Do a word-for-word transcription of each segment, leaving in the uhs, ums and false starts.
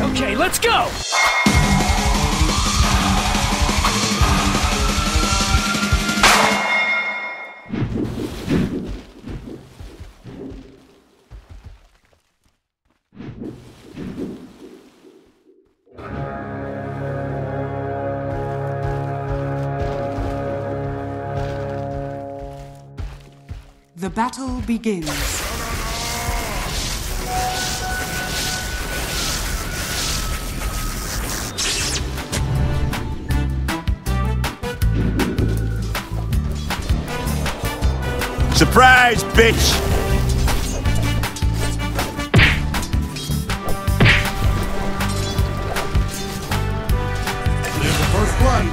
Okay, let's go! The battle begins. Surprise, bitch! There's the first blood.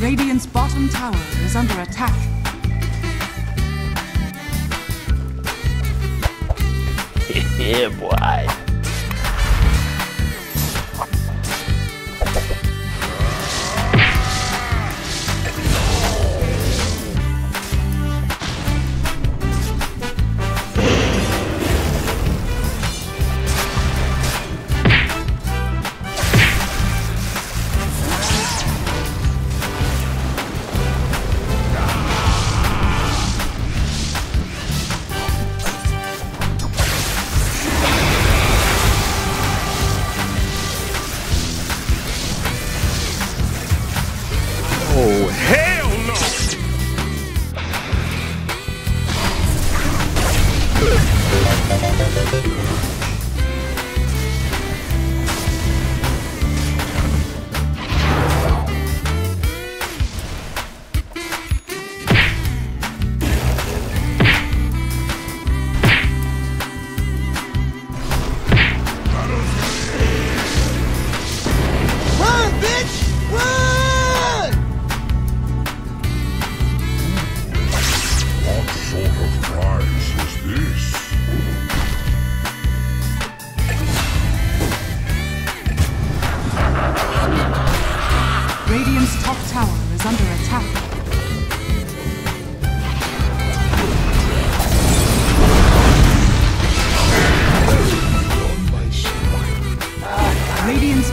Radiant's bottom tower is under attack. Yeah, boy. Radiant's top tower is under attack. Radiant's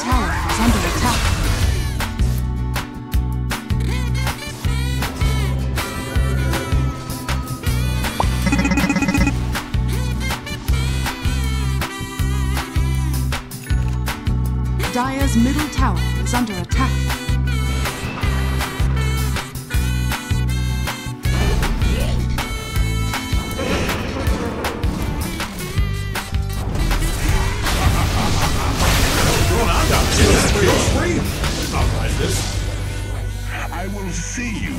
tower is under attack. Dire's middle tower is under attack. I will see you.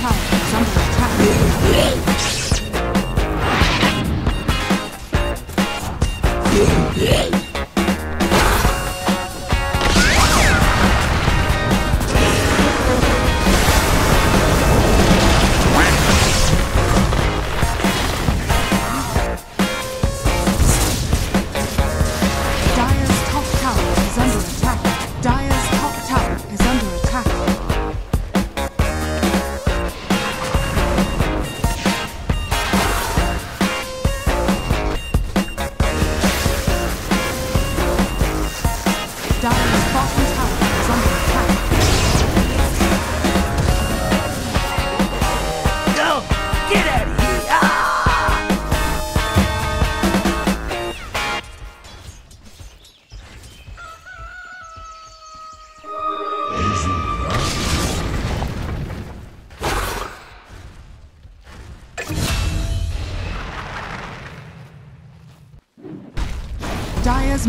tower is under attack. Dire's middle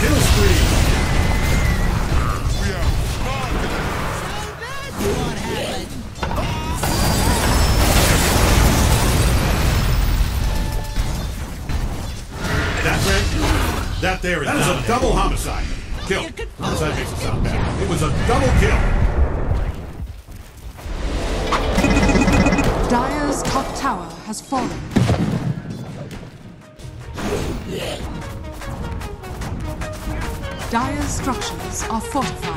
Kill spree! We are fine! So what happened? That there is that is a double homicide. Kill. Homicide makes it sound bad. It was a double kill. Dire's top tower has fallen. Dire's structures are fortified.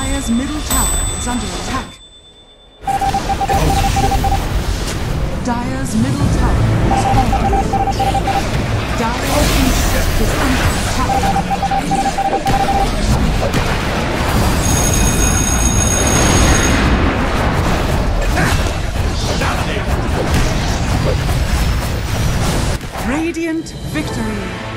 Dire's middle tower is under attack. Dire's middle tower is falling. Dire's east is under attack. Radiant victory.